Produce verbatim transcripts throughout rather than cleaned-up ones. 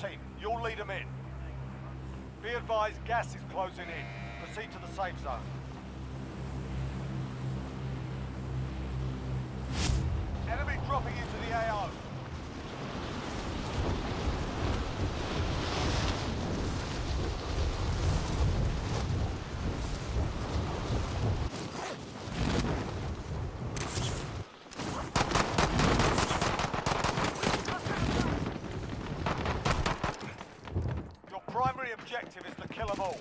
your team. You'll lead them in. Be advised, gas is closing in. Proceed to the safe zone. Enemy dropping into the A O. Objective is the kill of all.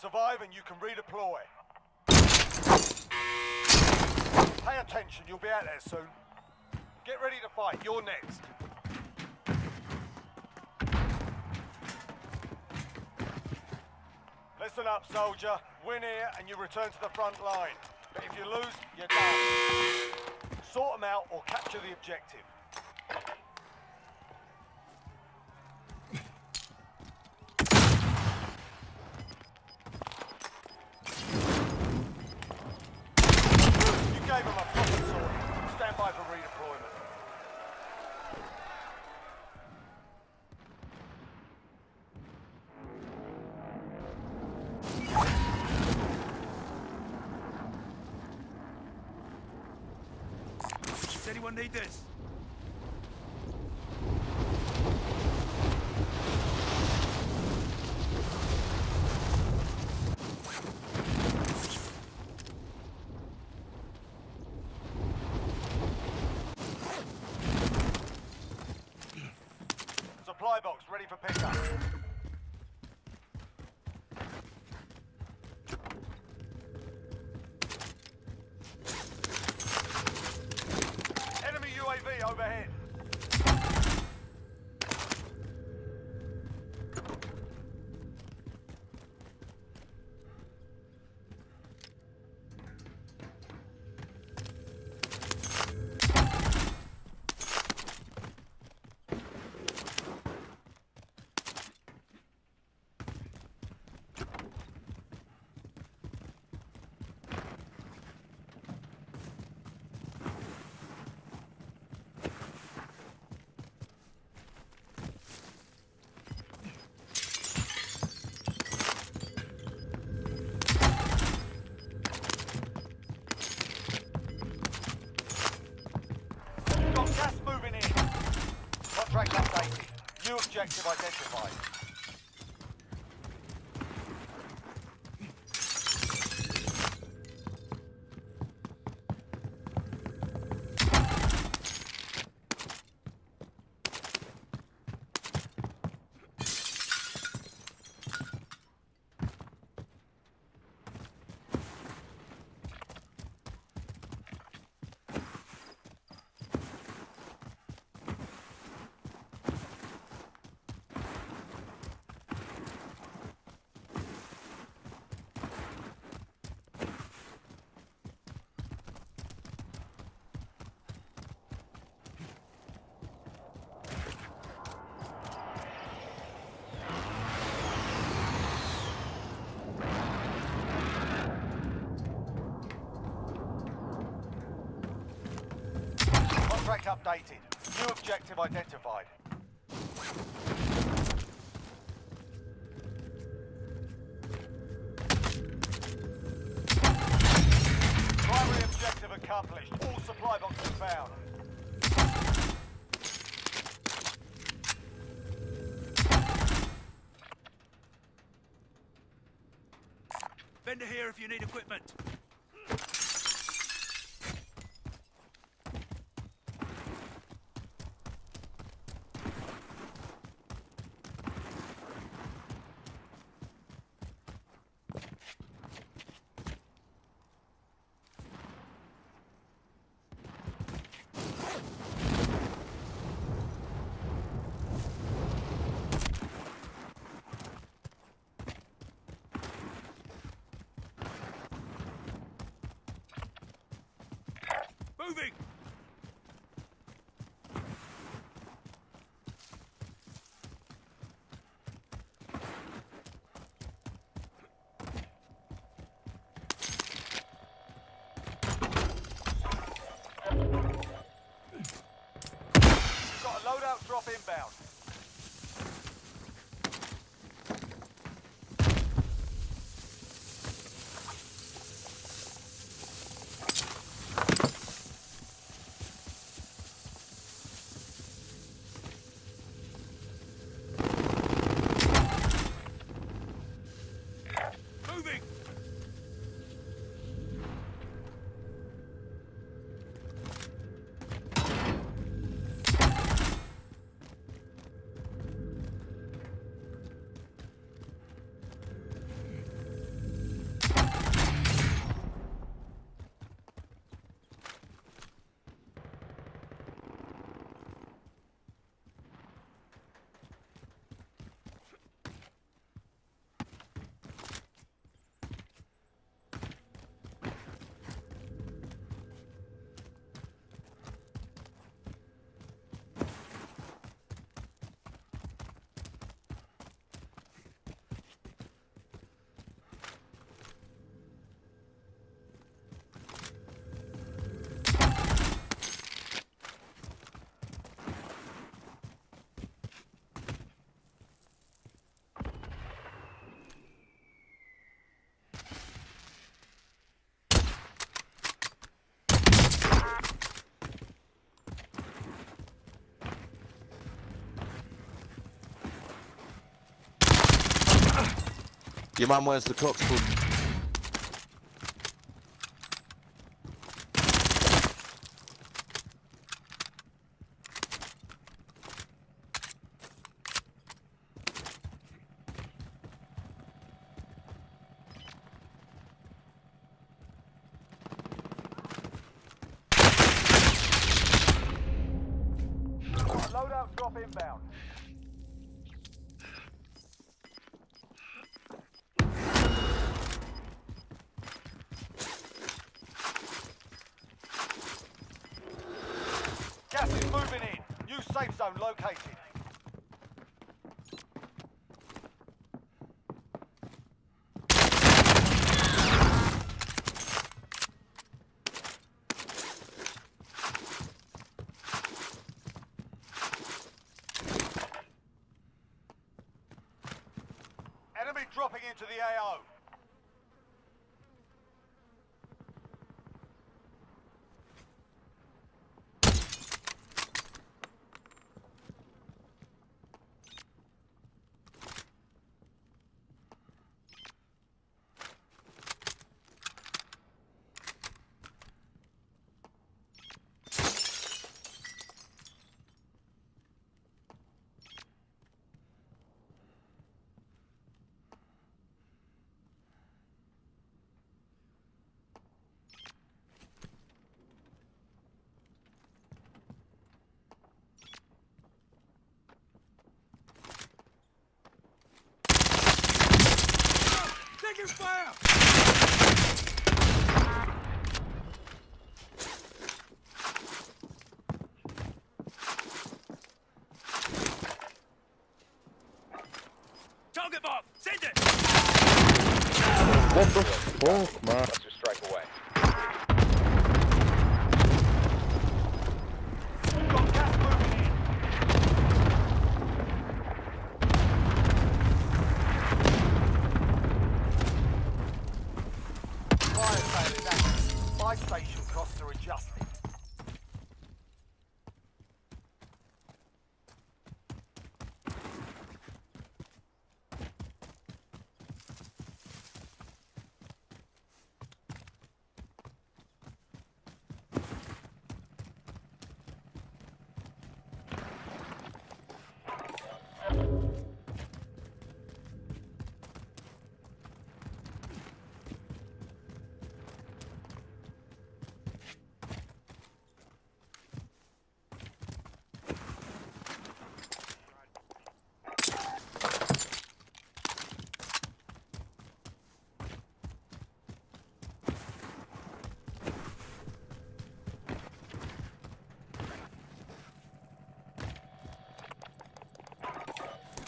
Survive and you can redeploy. Pay attention, you'll be out there soon. Get ready to fight, you're next. Listen up, soldier. Win here and you return to the front line. But if you lose, you're done. Sort them out or capture the objective. Does anyone need this? Supply box ready for pickup. Overhead. New objective identified. Contract updated. New objective identified. Primary objective accomplished. All supply boxes found. Friend of here if you need equipment. Moving! We've got a loadout drop inbound. Your man wears the cock's hood. Loadout drop inbound. Gas is moving in. New safe zone located. Enemy dropping into the A O. Taking fire! Target bomb! Send it! What the fuck, man? Let's just strike away. Station costs are adjusted.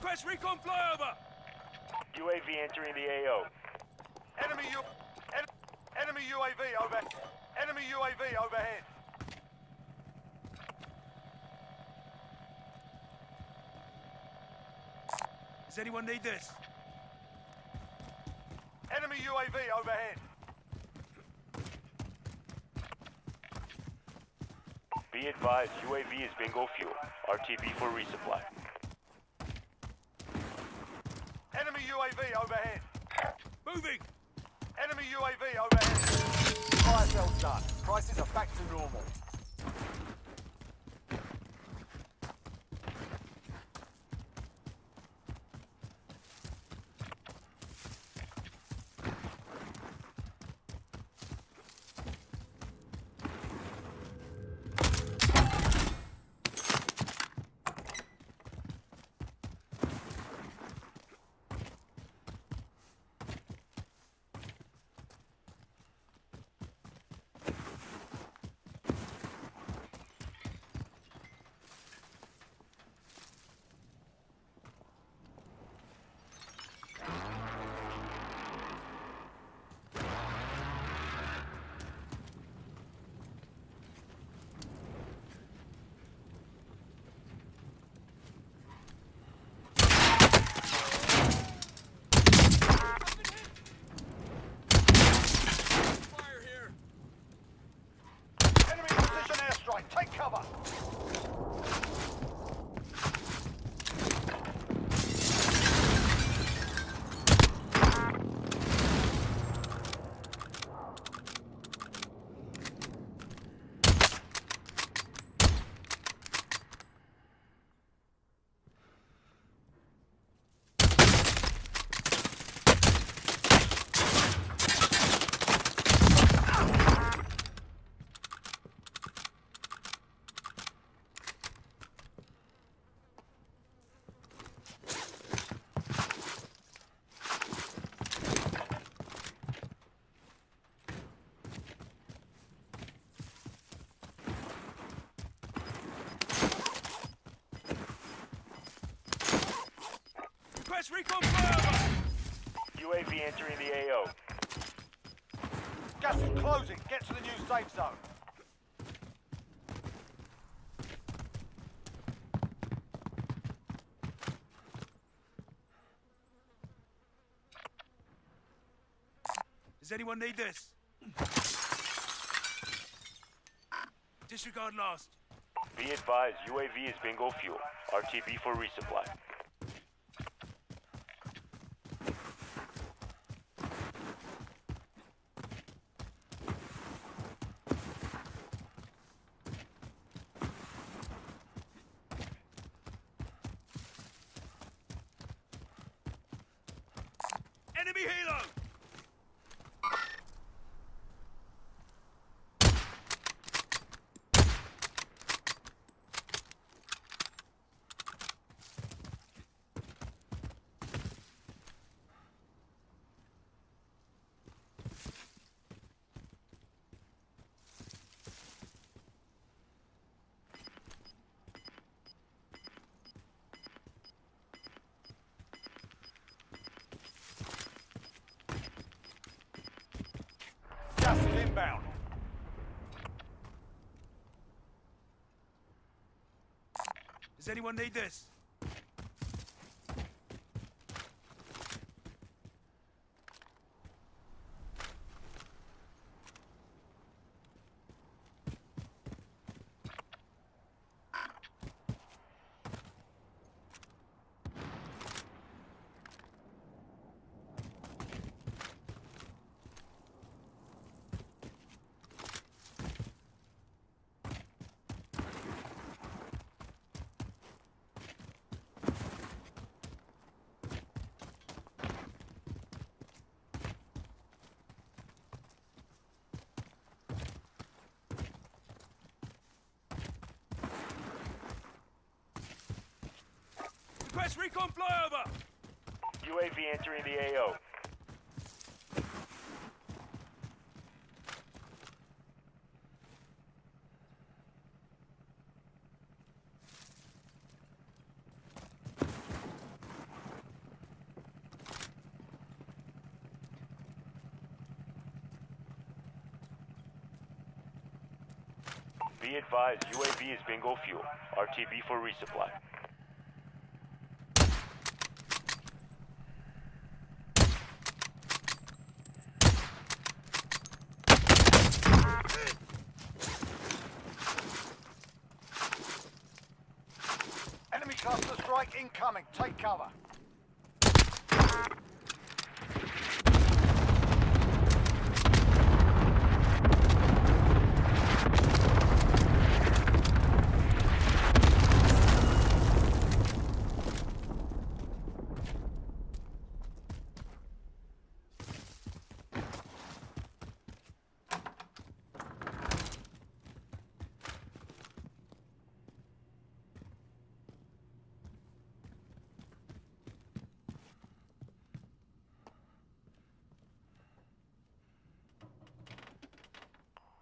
Request recon flyover! U A V entering the A O. Enemy U... En enemy U A V over... Enemy U A V overhead. Does anyone need this? Enemy U A V overhead. Be advised, U A V is bingo fuel. R T B for resupply. Enemy U A V overhead. Moving! Enemy U A V overhead. Fire cell done. Prices are back to normal. Recon fire! U A V entering the A O. Gas is closing. Get to the new safe zone. Does anyone need this? Disregard last. Be advised, U A V is bingo fuel. R T B for resupply. Enemy helo! Gas is inbound. Does anyone need this? Request recon flyover! U A V entering the A O. Be advised, U A V is bingo fuel. R T B for resupply. Enemy cluster strike incoming. Take cover.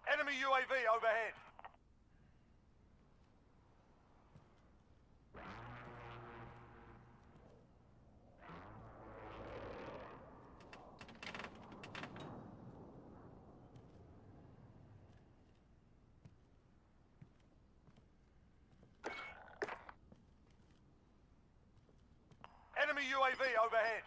Enemy U A V overhead. Enemy U A V overhead.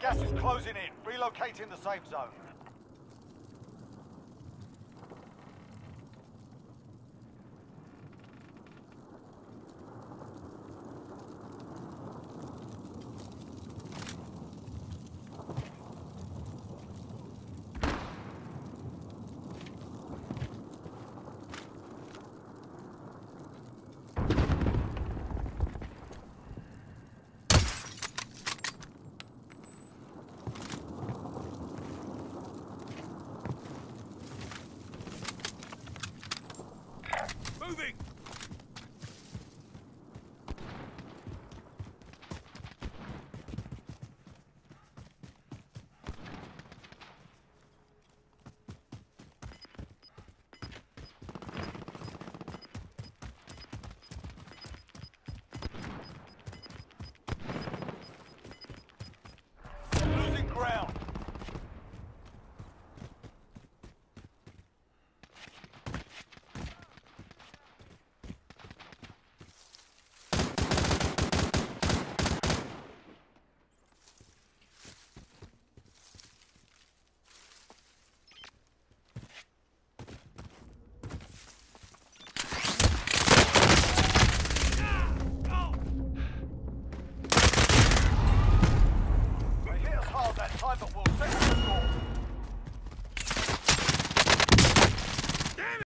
Gas is closing in, relocating the safe zone.